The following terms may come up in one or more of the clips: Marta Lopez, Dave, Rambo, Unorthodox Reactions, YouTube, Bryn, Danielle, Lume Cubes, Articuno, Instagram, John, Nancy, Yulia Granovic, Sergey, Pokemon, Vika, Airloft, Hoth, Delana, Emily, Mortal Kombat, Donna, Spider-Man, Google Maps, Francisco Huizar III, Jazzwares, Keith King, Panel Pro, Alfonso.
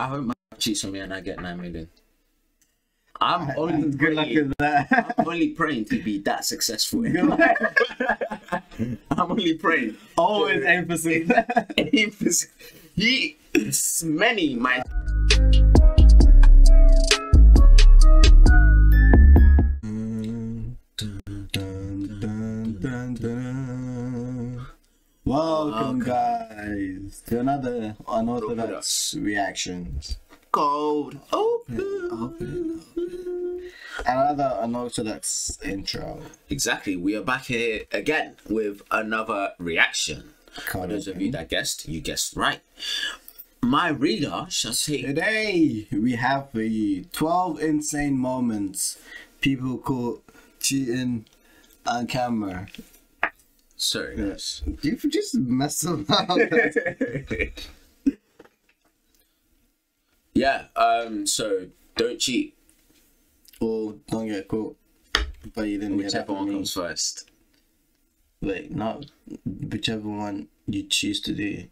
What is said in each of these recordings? I hope my cheats on me and I get 9 million. I'm only good luck with that. I'm only praying to be that successful. I'm only praying. Always emphasis. Emphasis. He is many my. Welcome, guys, to another Unorthodox Reactions. Cold open. Another unorthodox intro. Exactly. We are back here again with another reaction. For those of you that guessed, you guessed right. My reader shall say, today we have for you 12 insane moments people call cheating on camera. Sorry, guys. You just messed up. Yeah, so don't cheat. Or don't get caught. But you didn't. Whichever one comes first. Wait, not whichever one you choose to do.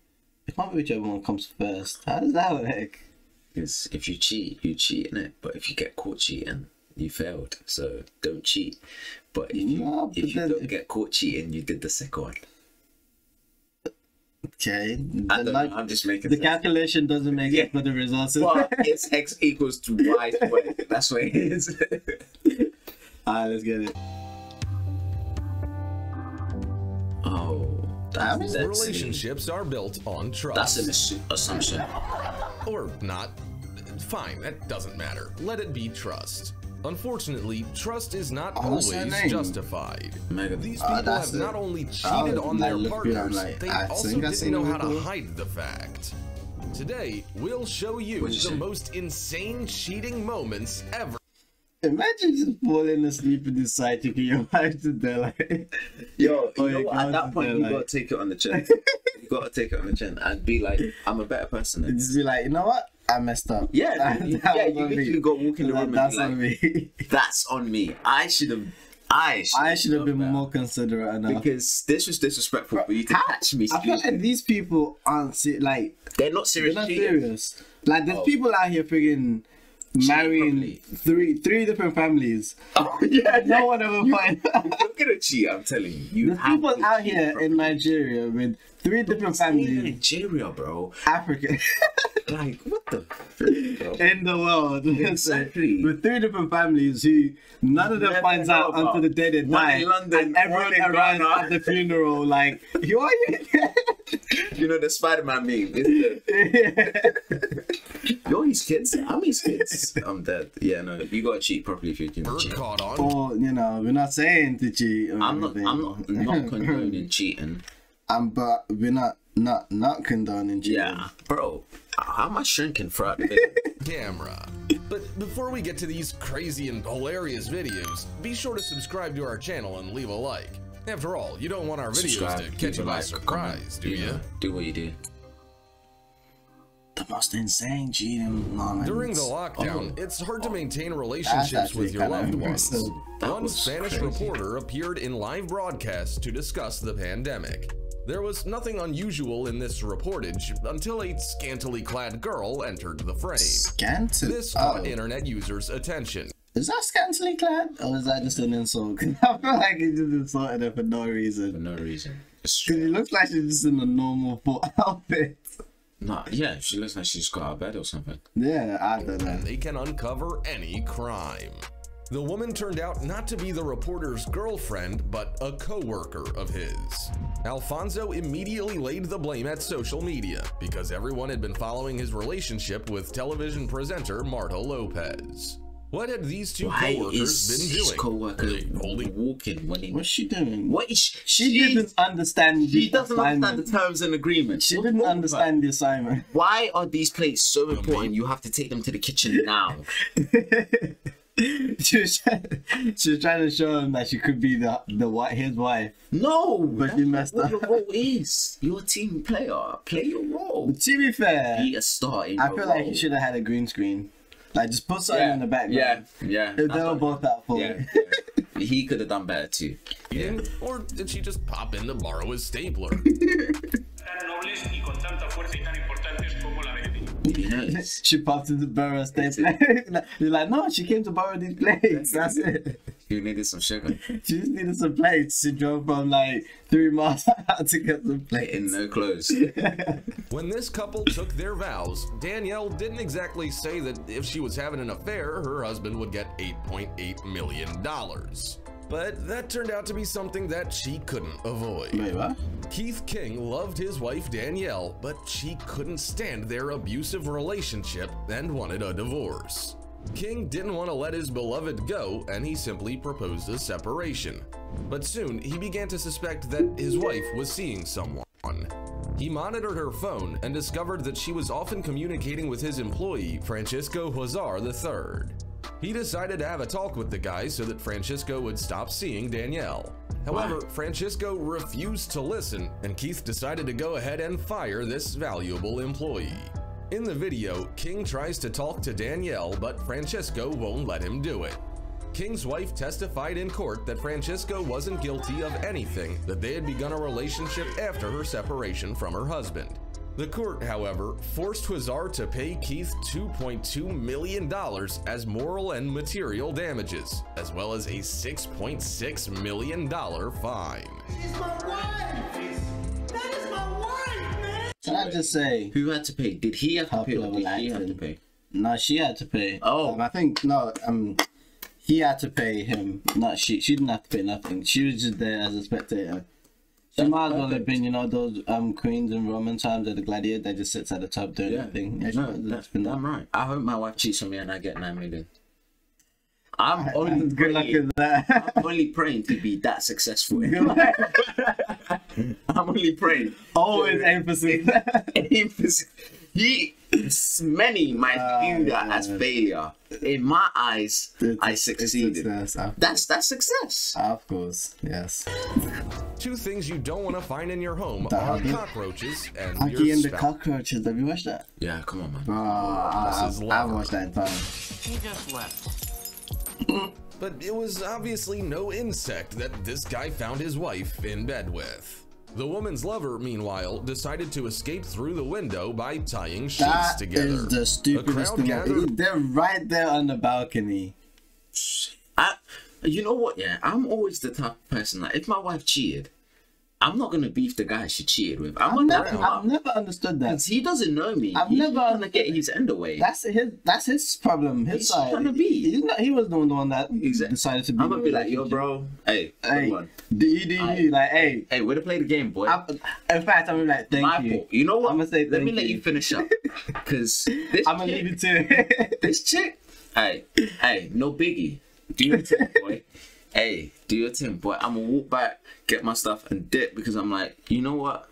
It can't be whichever one comes first. How does that work? Because if you cheat, you cheat, innit? But if you get caught cheating, you failed. So don't cheat. But if you, no, but if you don't get caught cheating, you did the second one. Okay, I'm just making the sense. Calculation doesn't make sense, but the results. Well, it's x equals to y squared. That's what it is. Alright, let's get it. Oh, that's relationships are built on trust. That's an assumption, or not. Fine, that doesn't matter. Let it be trust. Unfortunately, trust is not always justified. These people have not only cheated on their partners, they also didn't know how to hide the fact. Today, we'll show you the most insane cheating moments ever. Imagine just falling asleep and decide to get your wife to die. Yo, at that point, you gotta take it on the chin. You gotta take it on the chin and be like, I'm a better person. And just be like, you know what? I messed up. Yeah, you literally got walking the room. That's on me. That's on me. I should have been more considerate enough. Because this was disrespectful for you to catch me. I feel like these people aren't like they're not serious. They're not serious. Like there's people out here friggin' marrying three different families. Oh yeah, no one ever finds out. You're gonna cheat. I'm telling you. There's people out here in Nigeria with three different families. Nigeria, bro. Africa. Like, what the fuck? In the world. Exactly. With three different families who none of them finds out until the day they die. In London, and everyone around at the funeral, like, who are you? You know, the Spider-Man meme, isn't it? Yo, these kids. I'm his kids. I'm dead. Yeah, no, you gotta cheat properly if you're gonna cheat. Or, you know, we're not saying to cheat. I'm not condoning cheating. But we're not condoning cheating. Yeah, bro. How am I shrinking for camera? But before we get to these crazy and hilarious videos, be sure to subscribe to our channel and leave a like. After all, you don't want our videos to catch you by surprise, do you? Do what you do. The most insane cheating moments. During the lockdown, it's hard to maintain relationships with your loved ones. One Spanish reporter appeared in live broadcast to discuss the pandemic. There was nothing unusual in this reportage until a scantily clad girl entered the frame. Scantily? This caught internet users' attention. Is that scantily clad? Or is that just an insult? I feel like he just insulted her for no reason. For no reason. Because it looks like she's just in a normal full outfit. Nah, yeah, she looks like she's got out of bed or something. Yeah, I don't know. They can uncover any crime. The woman turned out not to be the reporter's girlfriend, but a co-worker of his. Alfonso immediately laid the blame at social media because everyone had been following his relationship with television presenter Marta Lopez. What had these two co-workers been doing? What's she doing? What is she didn't understand. She doesn't understand the terms and agreement. She didn't understand the assignment. Why are these plates so important? You have to take them to the kitchen now. She was trying to show him that she could be his wife. No, but she messed up. Your role is you're a team player. Play your role. But to be fair, be a star. I feel like he should have had a green screen. Like just put something in the background. Yeah. If they were both out for it. Yeah. He could have done better too. Yeah. Or did she just pop in to borrow his stapler? Yes. She popped in to borrow state plates. You're like, no, she came to borrow these plates. That's it. You needed some sugar. She just needed some plates. She drove from like 3 miles out to get some plates. In no clothes. When this couple took their vows, Danielle didn't exactly say that if she was having an affair, her husband would get $8.8 million. But that turned out to be something that she couldn't avoid. Wait, what? Keith King loved his wife Danielle, but she couldn't stand their abusive relationship and wanted a divorce. King didn't want to let his beloved go, and he simply proposed a separation. But soon, he began to suspect that his wife was seeing someone. He monitored her phone and discovered that she was often communicating with his employee, Francisco Huizar III. He decided to have a talk with the guy so that Francisco would stop seeing Danielle. However, what? Francisco refused to listen, and Keith decided to go ahead and fire this valuable employee. In the video, King tries to talk to Danielle, but Francisco won't let him do it. King's wife testified in court that Francisco wasn't guilty of anything, that they had begun a relationship after her separation from her husband. The court, however, forced Huizar to pay Keith $2.2 million as moral and material damages, as well as a $6.6 million fine. She's my wife! That is my wife, man! Can I just say, who had to pay? Did he have to pay or did she have to pay? No, she had to pay. Oh. I think, no, he had to pay him. Not she. She didn't have to pay nothing. She was just there as a spectator. She might as well have been, you know, those queens in Roman times at the gladiator that just sits at the top doing nothing. Yeah, no, I'm right. I hope my wife cheats on me and I get 9 million. I'm only good luck with that. I'm only praying to be that successful. I'm only praying. Always emphasis. Emphasis. Many might view that as failure. In my eyes, I succeeded. That's success. Of course, yes. Two things you don't want to find in your home are cockroaches and your and the cockroaches. Have you watched that? Yeah, come on, man. I've watched that entire. He just left. But it was obviously no insect that this guy found his wife in bed with. The woman's lover, meanwhile, decided to escape through the window by tying sheets together. That is the stupidest thing. They're right there on the balcony. You know what? Yeah, I'm always the type of person that if my wife cheated, I'm not gonna beef the guy she cheated with. I've never understood that. He doesn't know me. He's never gonna get his end away. That's his problem. His side. He was the one that decided to be. I'm gonna be like, yo, bro. Hey, hey, we're to play the game, boy. In fact, I'm gonna be like, thank you. You know what? I'm gonna say, let me let you finish up, because I'm gonna leave you to this chick. Hey, no biggie. Do your thing, boy. Hey, do your thing, boy. I'm gonna walk back, get my stuff, and dip, because I'm like, you know what?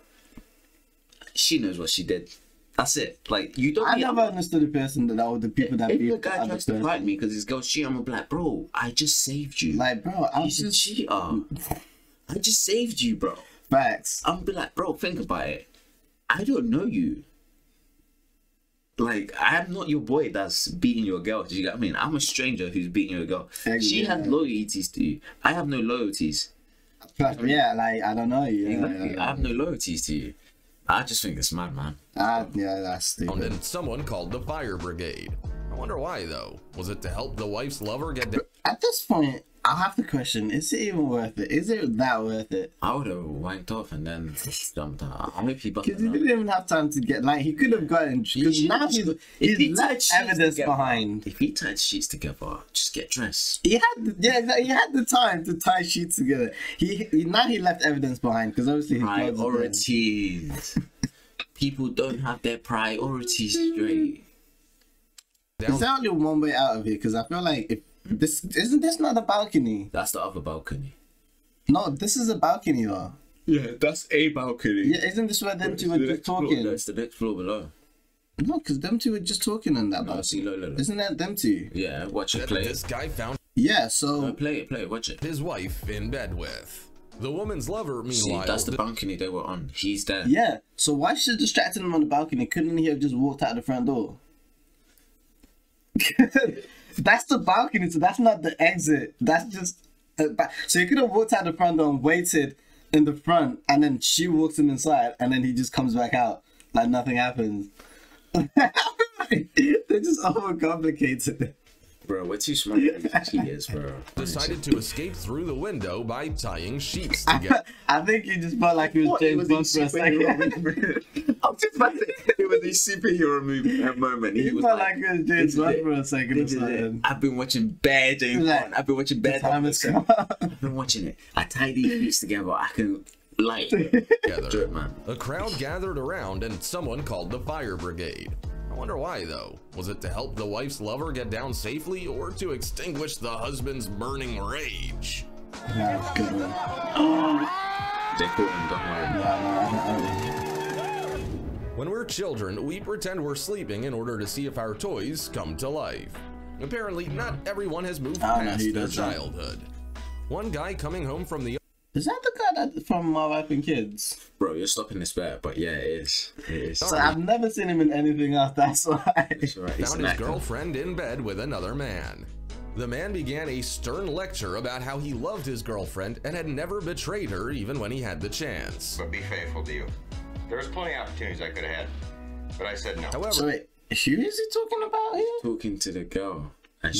She knows what she did. That's it. Like, you don't. I never understood the person that all the people that beat the guy tries to fight me because his girl cheated. I'm like, bro, I just saved you. Like, bro, I'm just a cheater. I just saved you, bro. Facts. I'm be like, bro, think about it. I don't know you. Like, I'm not your boy that's beating your girl. Do you get what I mean? I'm a stranger who's beating your girl. She has loyalties to you. I have no loyalties. Plus, yeah, like, I don't know you. Exactly. I have no loyalties to you. I just think it's mad, man. Yeah, that's stupid. And then someone called the fire brigade. I wonder why, though. Was it to help the wife's lover get down? At this point, I have to question, is it even worth it? Is it that worth it? I would have wanked off and then jumped out. I hope he busted up. Because he didn't even have time to get, like, he could have gotten, because now he's left evidence behind. If he tied sheets together, just get dressed. He had, he had the time to tie sheets together. Now he left evidence behind, because obviously his priorities. People don't have their priorities straight. There's only one way out of here, because I feel like if Isn't this not a balcony? That's the other balcony. No, this is a balcony, though. Yeah, that's a balcony. Yeah, isn't this where them two were just talking? That's the next floor below. No, because them two were just talking on that balcony. No. Isn't that them two? Yeah, watch it play. This guy found. Yeah, so no, play it, watch it. His wife in bed with the woman's lover. Meanwhile, see, that's the balcony they were on. He's there. Yeah. So why should she distracting him on the balcony? Couldn't he have just walked out the front door? That's the balcony, so that's not the exit. That's just so you could have walked out the front door and waited in the front, and then she walks him inside, and then he just comes back out like nothing happens. They just overcomplicated it. Bro, we're too smart as she is, bro. Decided to escape through the window by tying sheets together. I think you just felt like he was James Bond for a second. I'm just about to say, it was a superhero movie at moment. He felt like he was James Bond for a second. I've been watching bad James Bond. I've been watching bad Thomas. I've been watching it. I tie these sheets together. I can... light. A crowd gathered around and someone called the fire brigade. I wonder why though. Was it to help the wife's lover get down safely or to extinguish the husband's burning rage? That's good one. When we're children, we pretend we're sleeping in order to see if our toys come to life. Apparently, not everyone has moved past their childhood. One guy coming home from the... Is that the guy that from My Wife and Kids? Bro, you're stopping this bad, but yeah, it is. It is. So I've never seen him in anything else, that's why. That's right. Found his girlfriend in bed with another man. The man began a stern lecture about how he loved his girlfriend and had never betrayed her even when he had the chance. But be faithful to you. There was plenty of opportunities I could have had, but I said no. However, so wait, who is he talking about here? Talking to the girl. And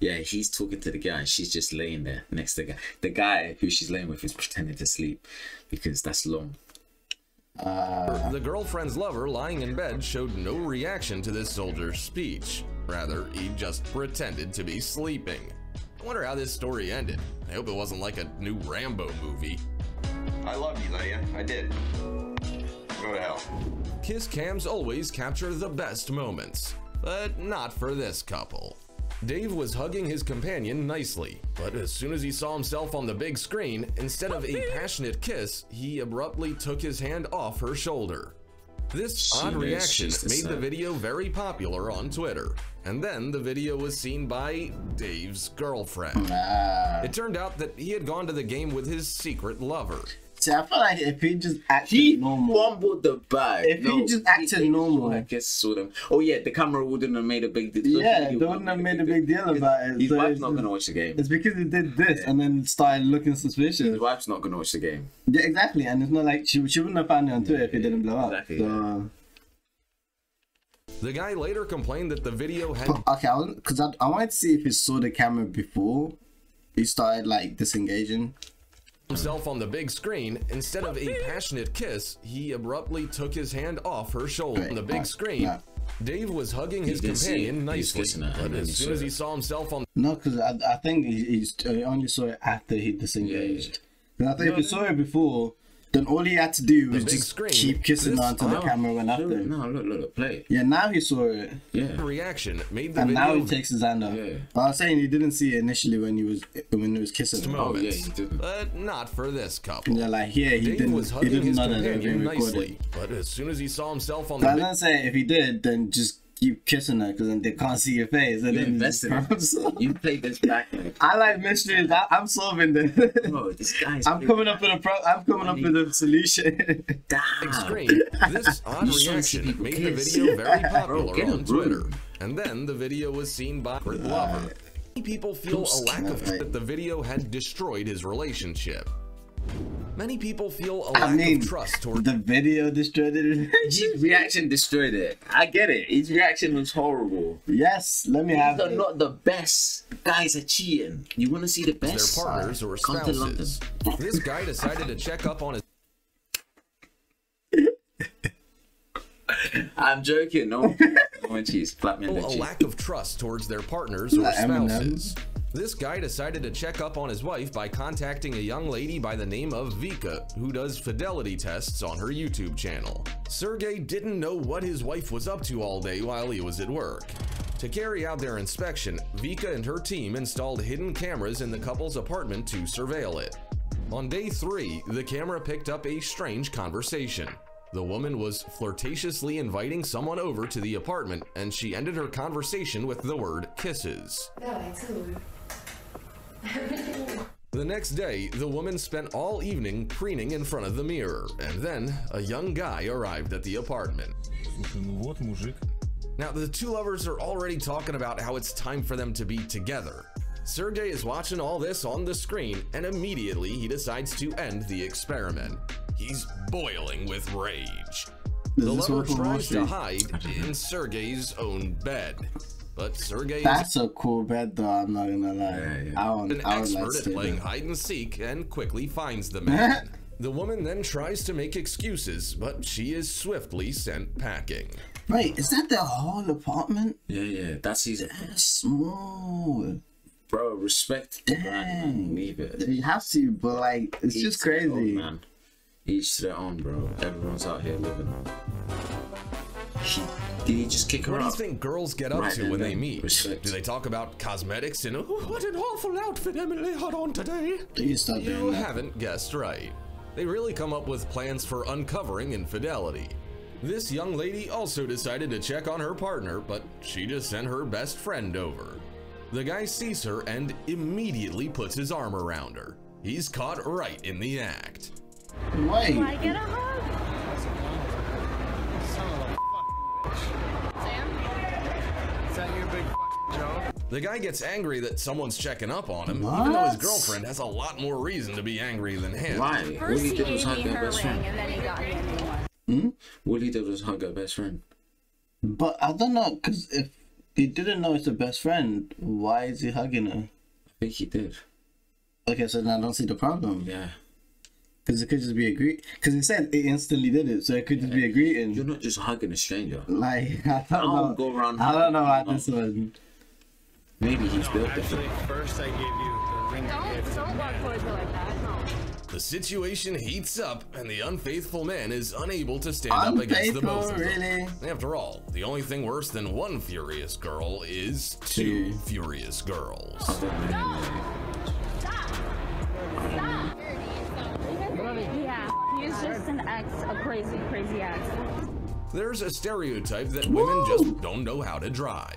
yeah, he's talking to the guy and she's just laying there next to the guy. The guy who she's laying with is pretending to sleep because that's long. The girlfriend's lover lying in bed showed no reaction to this soldier's speech. Rather, he just pretended to be sleeping. I wonder how this story ended. I hope it wasn't like a new Rambo movie. I love you, Lydia. I did. Go to hell. Kiss cams always capture the best moments, but not for this couple. Dave was hugging his companion nicely, but as soon as he saw himself on the big screen, instead of a passionate kiss, he abruptly took his hand off her shoulder. This odd reaction made the video very popular on Twitter, and then the video was seen by Dave's girlfriend. It turned out that he had gone to the game with his secret lover. See, I feel like if he just acted normal, he fumbled the bag. If he just acted normal, I guess sort of. Oh yeah, the camera wouldn't have made a big deal. Yeah, they wouldn't have made a big deal about it. His wife's not gonna watch the game. It's because he did this and then started looking suspicious. His wife's not gonna watch the game. Yeah, exactly. And it's not like she wouldn't have found it on Twitter if it didn't blow up. Exactly. So. The guy later complained that the video had. Okay, because I wanted to see if he saw the camera before he started like disengaging. Himself on the big screen, instead of a passionate kiss, he abruptly took his hand off her shoulder. On the big screen, Dave was hugging his companion nicely, but as soon as he saw himself on... No, because I think he only saw it after he disengaged. Yeah. I think if he saw it before, then all he had to do was just keep kissing her until the camera went after him. No, look, play. Yeah, now he saw it. Yeah. Reaction made the and video now he takes his hand off. Yeah. But I was saying he didn't see it initially when he was kissing him. Oh yeah, he didn't. But not for this couple. Yeah, like he Dave didn't. He didn't know that they were being recorded. But as soon as he saw himself on, I was gonna say if he did, then just keep kissing her because then they can't see your face. And you invested in it. You played this back. I like mysteries. I'm solving this. Bro, this guy's I'm coming up with a solution. Damn. Extreme. This odd reaction made the video very popular on Twitter, and then the video was seen by lover. Many people feel a lack of that the video had destroyed his relationship. Many people feel a lack of trust toward the video destroyed it. His reaction destroyed it. I get it. His reaction was horrible. Yes, let me have it. These are not the best. Guys are cheating. You want to see the best? Their partners or spouses. This guy decided to check up on his... I'm joking. No, a lack of trust towards their partners or spouses. This guy decided to check up on his wife by contacting a young lady by the name of Vika, who does fidelity tests on her YouTube channel. Sergey didn't know what his wife was up to all day while he was at work. To carry out their inspection, Vika and her team installed hidden cameras in the couple's apartment to surveil it. On day 3, the camera picked up a strange conversation. The woman was flirtatiously inviting someone over to the apartment, and she ended her conversation with the word kisses. The next day, the woman spent all evening preening in front of the mirror, and then a young guy arrived at the apartment. Now, the two lovers are already talking about how it's time for them to be together. Sergey is watching all this on the screen, and immediately he decides to end the experiment. He's boiling with rage. The lover tries to hide in Sergey's own bed, but Sergey—that's a cool bed, though. I'm not gonna lie. Yeah, yeah. An expert at playing hide and seek, and quickly finds the man. The woman then tries to make excuses, but she is swiftly sent packing. Wait, is that the whole apartment? Yeah, yeah, that's his ass. Small. Bro, respect. Dang. Leave it. You have to, but like, it's just crazy. Man. Each to their own, bro. Everyone's out here living. Did he just kick her out? What do you think girls get up to when they meet? Respect. Do they talk about cosmetics and, oh, what an awful outfit Emily had on today? You haven't guessed right. They really come up with plans for uncovering infidelity. This young lady also decided to check on her partner, but she just sent her best friend over. The guy sees her and immediately puts his arm around her. He's caught right in the act. Wait. Do I get a hug? Is that your big joke? The guy gets angry that someone's checking up on him, even though his girlfriend has a lot more reason to be angry than him. Why? All he did was hug her best friend. All he did was hug her best friend. But I don't know, because if he didn't know it's the best friend, why is he hugging her? I think he did. Okay, so now I don't see the problem. Yeah. Because it could just be a greet. Because it said it instantly did it, so it could just be a greeting. You're not just hugging a stranger. Like, I don't know about this one. Maybe he's built different. First I gave you the ring. Don't walk towards her like that. No. The situation heats up, and the unfaithful man is unable to stand up against the both of them. After all, the only thing worse than one furious girl is two furious girls. Stop. Yeah, he's just an ex, a crazy, crazy ex. There's a stereotype that women just don't know how to drive.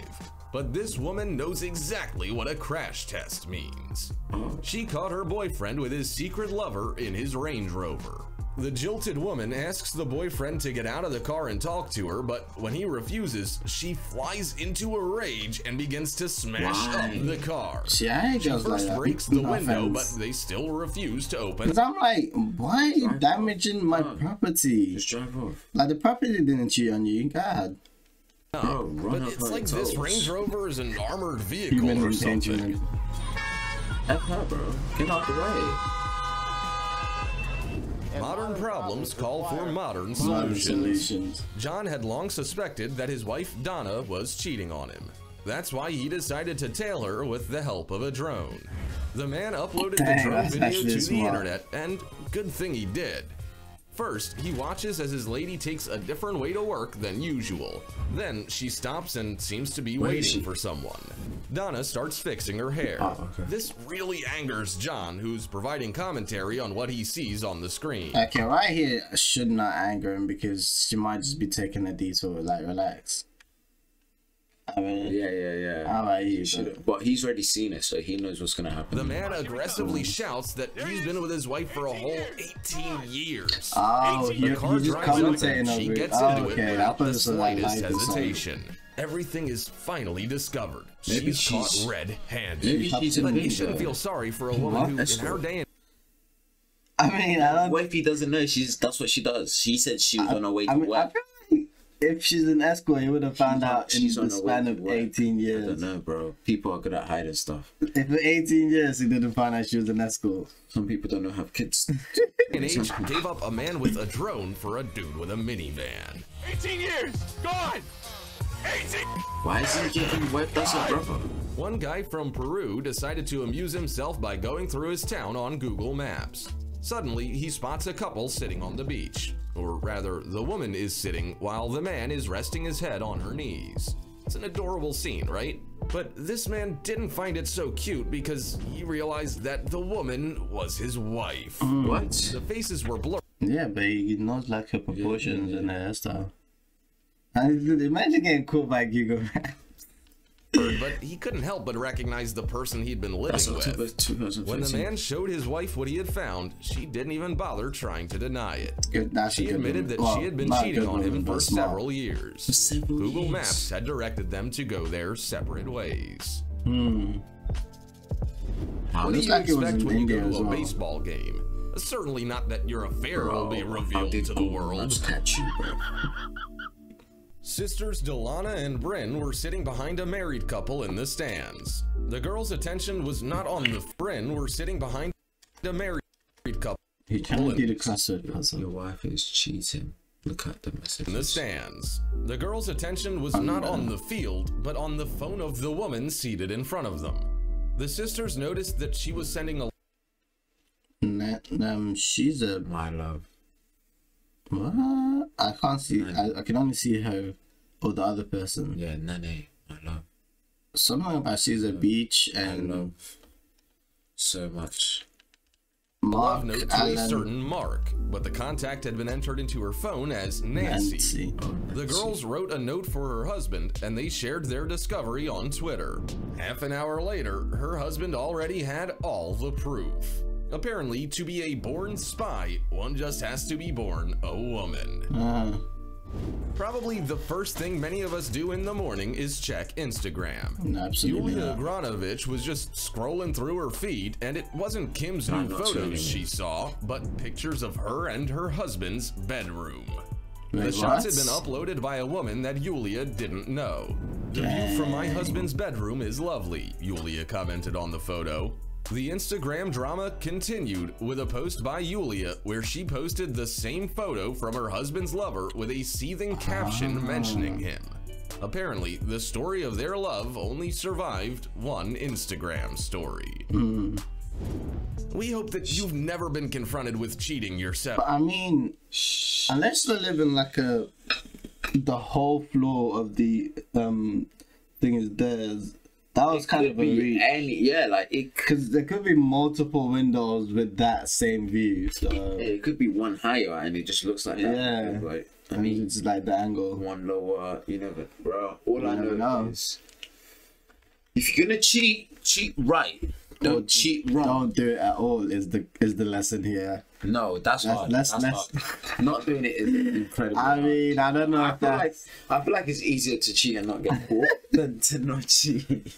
But this woman knows exactly what a crash test means. She caught her boyfriend with his secret lover in his Range Rover. The jilted woman asks the boyfriend to get out of the car and talk to her, but when he refuses, she flies into a rage and begins to smash up the car. She first breaks the window, but they still refuse to open. Because I'm like, why are you damaging my property? Just drive off. Like, the property didn't cheat on you, God. No, but it's like this Range Rover is an armored vehicle or something. F her, bro. Get out the way. Modern problems call for modern solutions. John had long suspected that his wife Donna was cheating on him. That's why he decided to tail her with the help of a drone. The man uploaded the drone video to the internet, and good thing he did. First, he watches as his lady takes a different way to work than usual. Then she stops and seems to be waiting for someone. Donna starts fixing her hair. This really angers John, who's providing commentary on what he sees on the screen. Okay, right here should not anger him because she might just be taking a detour. Like, relax. I mean, yeah. But he's already seen it, so he knows what's gonna happen. The man aggressively shouts that he's been with his wife for a whole 18 years. Oh, the car drives up and she gets into it without the slightest hesitation. Everything is finally discovered. She's caught red-handed. But he shouldn't feel sorry for a woman who, in her day and wifey doesn't know. That's what she does. She said she was on her way to work. If she's an escort, you would have found out in the span of 18 years. I don't know, bro. People are good at hiding stuff. If for 18 years you didn't find out she was an escort. Some people don't know how to have kids. An age gave up a man with a drone for a dude with a minivan. 18 years! Gone! 18! Why is he getting wiped as a brother? One guy from Peru decided to amuse himself by going through his town on Google Maps. Suddenly, he spots a couple sitting on the beach. Or rather, the woman is sitting while the man is resting his head on her knees. It's an adorable scene, right? But this man didn't find it so cute because he realized that the woman was his wife. What? The faces were blurred. Yeah, but he knows like her proportions and her hairstyle. Imagine getting caught by Google Maps. But he couldn't help but recognize the person he'd been living with. When the man showed his wife what he had found, she didn't even bother trying to deny it. She admitted that she had been cheating on him for several years. Google Maps had directed them to go their separate ways. What do you expect when you go to a baseball game? Certainly not that your affair will be revealed to the world. Sisters Delana and Bryn were sitting behind a married couple in the stands. The girl's attention was not on the Bryn were sitting behind a married couple. He can't be the classic as your wife is cheating. Look at the message. In the stands. The girl's attention was not on the field, but on the phone of the woman seated in front of them. The sisters noticed that she was sending a she's a my love. What? I can't see. I can only see her or the other person. Yeah, Nene, my love. Something about she's a beach and I love so much. Mark love note to Alan. A certain Mark, but the contact had been entered into her phone as Nancy. The girls wrote a note for her husband, and they shared their discovery on Twitter. Half an hour later, her husband already had all the proof. Apparently, to be a born spy, one just has to be born a woman. Probably the first thing many of us do in the morning is check Instagram. Yulia Granovic was just scrolling through her feed, and it wasn't Kim's new photos she saw, but pictures of her and her husband's bedroom. The shots had been uploaded by a woman that Yulia didn't know. The view from my husband's bedroom is lovely, Yulia commented on the photo. The Instagram drama continued with a post by Yulia where she posted the same photo from her husband's lover with a seething caption mentioning him. Apparently, the story of their love only survived one Instagram story. We hope that you've never been confronted with cheating yourself. But I mean, unless they're living like the whole floor of the thing is theirs. That was kind of a reach. Yeah, like it, because there could be multiple windows with that same view. So it could be one higher, and it just looks like that. Yeah, like, I mean, it's like the angle. One lower, you know, but bro. All I know is, if you're gonna cheat, cheat right. Don't cheat wrong. Don't do it at all. Is the lesson here? No, that's hard. Not doing it is incredible. I mean, I don't know. I feel like it's easier to cheat and not get caught than to not cheat.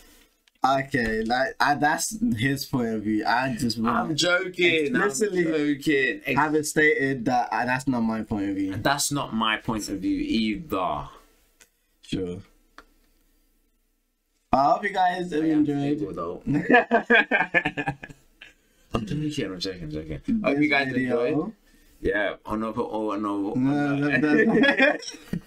Okay, like that's his point of view. I just I'm joking. Have it stated that that's not my point of view. And that's not my point of view either. Sure. I hope you guys enjoyed. I'm joking. I hope you guys enjoyed. Yeah, another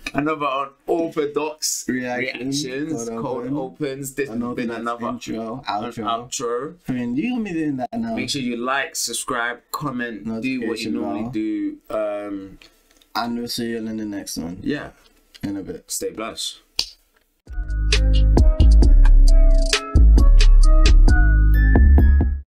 unorthodox reactions, cold opens. This has been another outro. I mean, you can be doing that now. Make sure you like, subscribe, comment, do what you normally do. And we'll see you in the next one. Yeah, in a bit. Stay blessed.